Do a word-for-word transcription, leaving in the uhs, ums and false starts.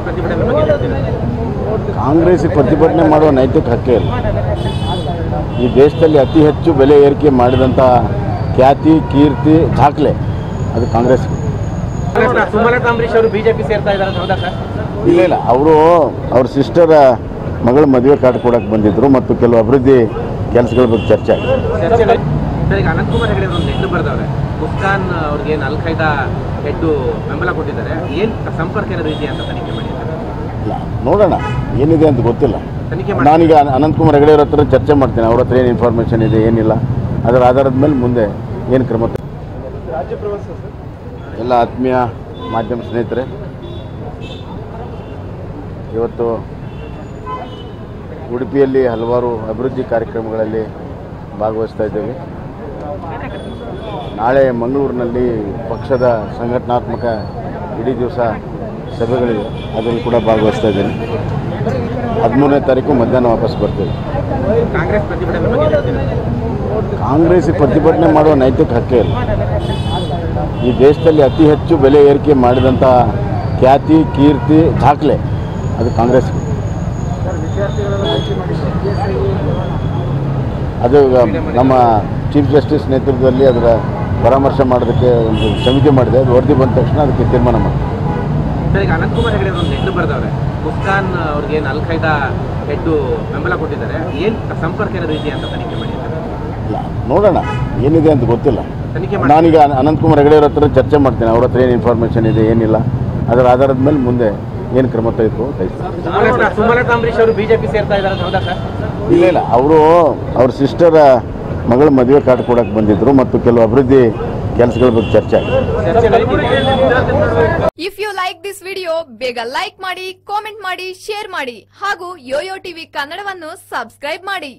कांग्रेस प्रतिभटನೆ ಬಗ್ಗೆ कांग्रेस प्रतिभटನೆ ಮಾಡುವ ನೈತಿಕ ಹಕ್ಕೆ ಇಲ್ಲ। ಈ ದೇಶದಲ್ಲಿ ಅತಿ ಹೆಚ್ಚು ಬೆಲೆ ಏರಿಕೆ ಮಾಡಿದಂತ ಖ್ಯಾತಿ ಕೀರ್ತಿ ದಾಖಲೆ ಅದು ಕಾಂಗ್ರೆಸ್। ಸುಮಲತಾ ಅಂಬರೀಶ್ ಅವರು ಬಿಜೆಪಿ ಸೇರ್ತಾ ಇದ್ದಾರೆ ಅಂತ ಹೌದಾ ಸರ್? ಇಲ್ಲ ಇಲ್ಲ, ಅವರು ಅವರ ಸಿಸ್ಟರ್ ಮಗಳ ಮದುವೆ ಕಾರ್ಡ್ ಕೊಡಕ್ಕೆ ಬಂದಿದ್ದರು ಮತ್ತು ಕೆಲವು ಅಭಿವೃದ್ಧಿ ಕೆಲಸಗಳ ಬಗ್ಗೆ ಚರ್ಚೆ ಆಗಿದೆ। ಈಗ ಅನಂತ ಕುಮಾರ್ ಹೆಗಡೆ ಅವರು ಹೆಡ್ಡು ಬರ್ದವ್ರೆ, ಮುಸ್ಕಾನ್ ಅವರಿಗೆ ನಾಲ್ಕೈದು ಹೆಡ್ಡು ಬೆಂಬಲ ಕೊಟ್ಟಿದ್ದಾರೆ, ಏನು ಸಂಪರ್ಕ ಏನಾದರೂ ಇದೆಯಾ ಅಂತ ತನಿಖೆ ಮಾಡಿ ಇಲ್ಲ ನೋಡೋಣ, ಏನಿದೆ ಅಂತ ಗೊತ್ತಿಲ್ಲ। ನಾನೀಗ ಅನಂತ ಕುಮಾರ್ ಹೆಗಡೆ ಅವ್ರ ಹತ್ರ ಚರ್ಚೆ ಮಾಡ್ತೇನೆ, ಅವ್ರ ಹತ್ರ ಏನು ಇನ್ಫಾರ್ಮೇಷನ್ ಇದೆ ಏನಿಲ್ಲ ಅದರ ಆಧಾರದ ಮೇಲೆ ಮುಂದೆ ಏನು ಕ್ರಮ ರಾಜ್ಯ ಪ್ರವಾಸ ಸರ್। ಎಲ್ಲ ಆತ್ಮೀಯ ಮಾಧ್ಯಮ ಸ್ನೇಹಿತರೆ, ಇವತ್ತು ಉಡುಪಿಯಲ್ಲಿ ಹಲವಾರು ಅಭಿವೃದ್ಧಿ ಕಾರ್ಯಕ್ರಮಗಳಲ್ಲಿ ಭಾಗವಹಿಸ್ತಾ ಇದ್ದೇವೆ। ನಾಳೆ ಮಂಗಳೂರಿನಲ್ಲಿ ಪಕ್ಷದ ಸಂಘಟನಾತ್ಮಕ ಇಡೀ ದಿವಸ ಸಭೆಗಳಿವೆ, ಅದನ್ನು ಕೂಡ ಭಾಗವಹಿಸ್ತಾ ಇದ್ದೇನೆ। ಹದಿಮೂರನೇ ತಾರೀಕು ಮಧ್ಯಾಹ್ನ ವಾಪಸ್ ಬರ್ತೇವೆ। ಕಾಂಗ್ರೆಸ್ ಪ್ರತಿಭಟನೆ ಮಾಡುವ ನೈತಿಕ ಹಕ್ಕೆ ಇಲ್ಲ। ಈ ದೇಶದಲ್ಲಿ ಅತಿ ಹೆಚ್ಚು ಬೆಲೆ ಏರಿಕೆ ಮಾಡಿದಂಥ ಖ್ಯಾತಿ ಕೀರ್ತಿ ದಾಖಲೆ ಅದು ಕಾಂಗ್ರೆಸ್ಗೆ। ಅದು ನಮ್ಮ ಚೀಫ್ ಜಸ್ಟಿಸ್ ನೇತೃತ್ವದಲ್ಲಿ ಅದರ ಪರಾಮರ್ಶೆ ಮಾಡೋದಕ್ಕೆ ಒಂದು ಸಮಿತಿ ಮಾಡಿದೆ, ಅದು ವರದಿ ಬಂದ ತಕ್ಷಣ ಅದಕ್ಕೆ ತೀರ್ಮಾನ ಮಾಡಿದೆ। ಅನಂತ್ ಕುಮಾರ್ ಹೆಗಡೆ ಒಂದು ಹೆಡ್ಡು ಬರೆದವ್ರೆ, ಮುಸ್ಕಾನ್ ಅವ್ರಿಗೆ ನಾಲ್ಕೈದು ಹೆಡ್ಡು ಬೆಂಬಲ ಕೊಟ್ಟಿದ್ದಾರೆ, ಏನು ಸಂಪರ್ಕ ಏನಾದರೂ ಇದೆಯಾ ಅಂತ ತನಿಖೆ ಮಾಡಿ ಇಲ್ಲ ನೋಡೋಣ, ಏನಿದೆ ಅಂತ ಗೊತ್ತಿಲ್ಲ। ನಾನೀಗ ಅನಂತ್ ಕುಮಾರ್ ಹೆಗಡೆ ಅವ್ರ ಹತ್ರ ಚರ್ಚೆ ಮಾಡ್ತೇನೆ, ಅವ್ರ ಹತ್ರ ಏನು ಇನ್ಫಾರ್ಮೇಷನ್ ಇದೆ ಏನಿಲ್ಲ ಅದರ ಆಧಾರದ ಮೇಲೆ ಮುಂದೆ ಏನು ಕ್ರಮ ತೆಗೆದುಕೊಳ್ಳುತ್ತೆ। ಸುಮಲತಾ ಅಂಬರೀಶ್ ಅವರು ಬಿಜೆಪಿ ಸೇರ್ತಾ ಇದ್ದಾರೆ ಅಂತ ಹೌದಾ ಸರ್? ಇಲ್ಲ ಇಲ್ಲ, ಅವರು ಅವ್ರ ಸಿಸ್ಟರ್ ಮಗಳ ಮದುವೆ ಕಾರ್ಡ್ ಕೊಡಕ್ಕೆ ಬಂದಿದ್ದರು ಮತ್ತು ಕೆಲವು ಅಭಿವೃದ್ಧಿ ಕೆಲಸಗಳ ಬಗ್ಗೆ ಚರ್ಚೆ ಆಗಿದೆ। If you like this video ಬೇಗ ಲೈಕ್ ಮಾಡಿ, ಕಾಮೆಂಟ್ ಮಾಡಿ, ಶೇರ್ ಮಾಡಿ ಹಾಗೂ ಯೋಯೋ ಟಿವಿ ಕನ್ನಡವನ್ನು ಸಬ್ಸ್ಕ್ರೈಬ್ ಮಾಡಿ।